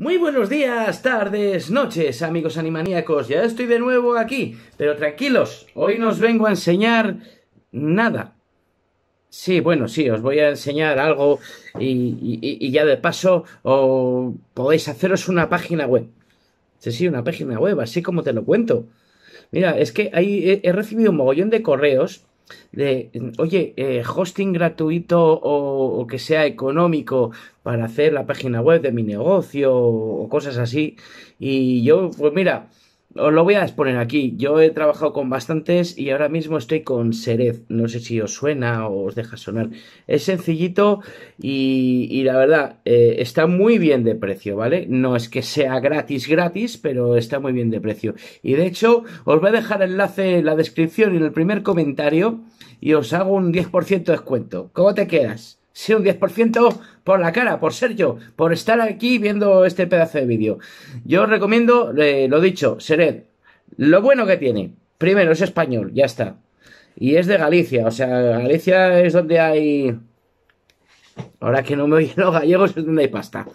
Muy buenos días, tardes, noches, amigos animaníacos. Ya estoy de nuevo aquí, pero tranquilos, hoy no os vengo a enseñar nada. Sí, bueno, sí, os voy a enseñar algo y ya de paso podéis haceros una página web. Sí, una página web, así como te lo cuento. Mira, es que ahí he recibido un mogollón de correos de, oye, hosting gratuito o que sea económico para hacer la página web de mi negocio o cosas así. Y yo, pues mira, os lo voy a exponer aquí. Yo he trabajado con bastantes y ahora mismo estoy con Sered. No sé si os suena o os deja sonar. Es sencillito y la verdad, está muy bien de precio, ¿vale? No es que sea gratis, pero está muy bien de precio. Y de hecho, os voy a dejar el enlace en la descripción y en el primer comentario y os hago un 10% de descuento. ¿Cómo te quedas? Sí, un 10% por la cara, por ser yo, por estar aquí viendo este pedazo de vídeo. Yo os recomiendo, lo dicho, Sered. Lo bueno que tiene, primero, es español, ya está. Y es de Galicia, o sea, Galicia es donde hay... Ahora que no me oyen los gallegos, es donde hay pasta.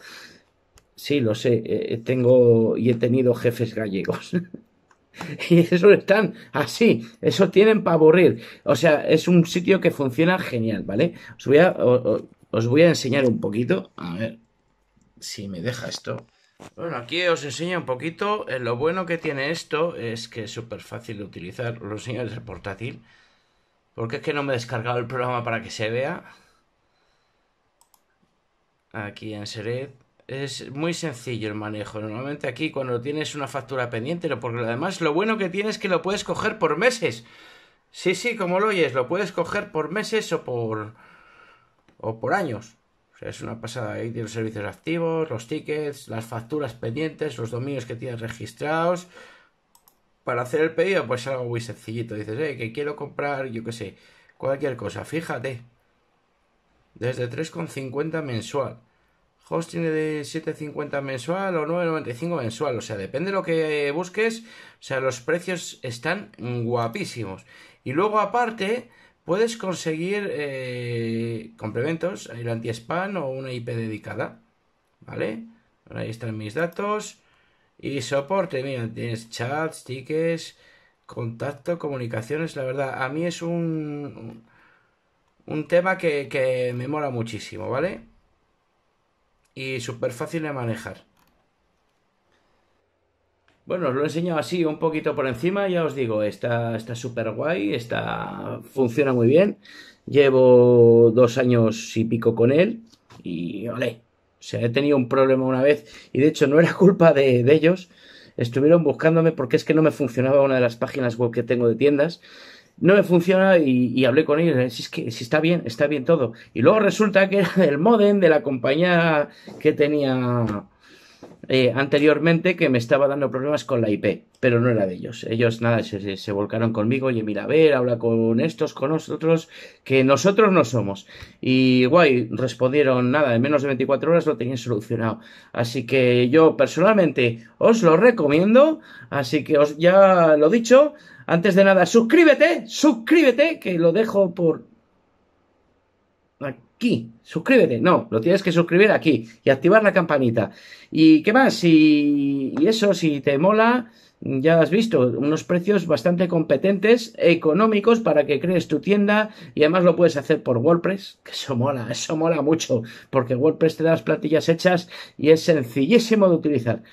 Sí, lo sé, tengo y he tenido jefes gallegos. Y eso están así, eso tienen para aburrir. O sea, es un sitio que funciona genial, ¿vale? Os voy a enseñar un poquito. A ver si me deja esto. Bueno, aquí os enseño un poquito. Lo bueno que tiene esto es que es súper fácil de utilizar. Os lo enseño desde el portátil, porque es que no me he descargado el programa para que se vea. Aquí en Sered. Es muy sencillo el manejo. Normalmente aquí cuando tienes una factura pendiente, porque además lo bueno que tienes es que lo puedes coger por meses. Sí, como lo oyes, lo puedes coger por meses o por años. O sea, es una pasada. Ahí tienes los servicios activos, los tickets, las facturas pendientes, los dominios que tienes registrados. Para hacer el pedido, pues algo muy sencillito. Dices, que quiero comprar, yo qué sé, cualquier cosa. Fíjate, desde 3,50 mensual. Hosting de 7,50 mensual o 9,95 mensual. O sea, depende de lo que busques. O sea, los precios están guapísimos. Y luego, aparte, puedes conseguir complementos. El anti-spam o una IP dedicada. ¿Vale? Ahora ahí están mis datos. Y soporte. Mira, tienes chats, tickets, contacto, comunicaciones. La verdad, a mí es un tema que me mola muchísimo, ¿vale? Y súper fácil de manejar. Bueno, os lo he enseñado así un poquito por encima. Ya os digo, está súper guay. Funciona muy bien. Llevo 2 años y pico con él. Y olé. O sea, he tenido un problema una vez. Y de hecho no era culpa de ellos. Estuvieron buscándome porque es que no me funcionaba una de las páginas web que tengo de tiendas. No me funciona y hablé con ellos. Es que si está bien todo. Y luego resulta que era del módem de la compañía que tenía anteriormente, que me estaba dando problemas con la IP, pero no era de ellos. Ellos nada, se volcaron conmigo. Oye, mira, a ver, habla con estos, con nosotros, que nosotros no somos. Y guay, respondieron nada, en menos de 24 horas lo tenían solucionado. Así que yo personalmente os lo recomiendo. Así que ya lo dicho. Antes de nada, suscríbete, que lo dejo por aquí. Suscríbete, no, lo tienes que suscribir aquí y activar la campanita. ¿Y qué más? Y eso, si te mola, ya has visto, unos precios bastante competentes, económicos, para que crees tu tienda. Y además lo puedes hacer por WordPress, que eso mola mucho, porque WordPress te da las plantillas hechas y es sencillísimo de utilizar.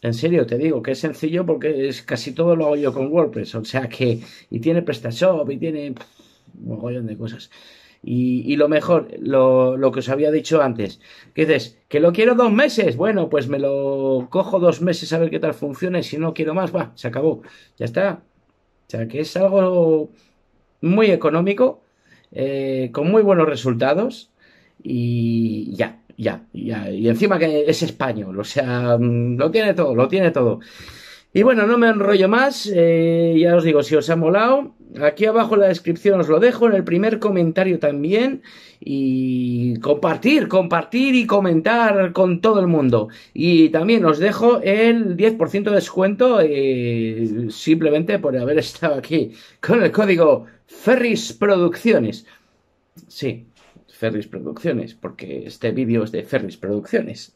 En serio, te digo que es sencillo porque es casi todo lo hago yo con WordPress. O sea que... Y tiene PrestaShop y tiene... un mogollón de cosas. Y lo mejor, lo que os había dicho antes. Que dices, que lo quiero 2 meses. Bueno, pues me lo cojo 2 meses a ver qué tal funciona. Y si no quiero más, va, se acabó. Ya está. O sea que es algo muy económico. Con muy buenos resultados. Y ya. Y encima que es español, o sea, lo tiene todo. Y bueno, no me enrollo más, ya os digo, si os ha molado, aquí abajo en la descripción os lo dejo, en el primer comentario también, y compartir y comentar con todo el mundo. Y también os dejo el 10% de descuento, simplemente por haber estado aquí, con el código Ferris Producciones. Sí. Ferris Producciones, porque este vídeo es de Ferris Producciones.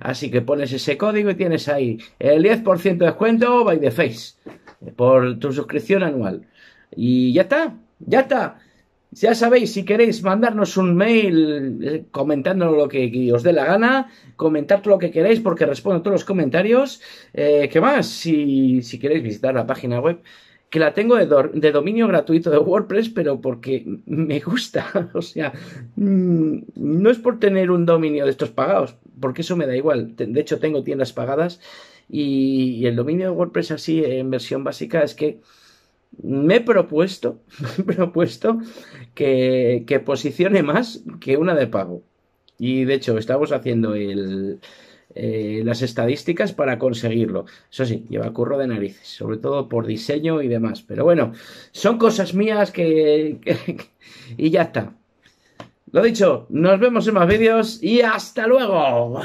Así que pones ese código y tienes ahí el 10% de descuento by the face por tu suscripción anual. Y ya está, ya está. Ya sabéis, si queréis mandarnos un mail comentando lo que os dé la gana, comentar todo lo que queréis porque respondo a todos los comentarios. ¿Qué más? Si queréis visitar la página web, que la tengo de dominio gratuito de WordPress, pero porque me gusta. O sea, no es por tener un dominio de estos pagados, porque eso me da igual. De hecho, tengo tiendas pagadas y el dominio de WordPress así en versión básica es que me he propuesto que posicione más que una de pago. Y de hecho, estamos haciendo las estadísticas para conseguirlo. Eso sí, lleva curro de narices, sobre todo por diseño y demás. Pero bueno, son cosas mías y ya está. Lo dicho, nos vemos en más vídeos y hasta luego.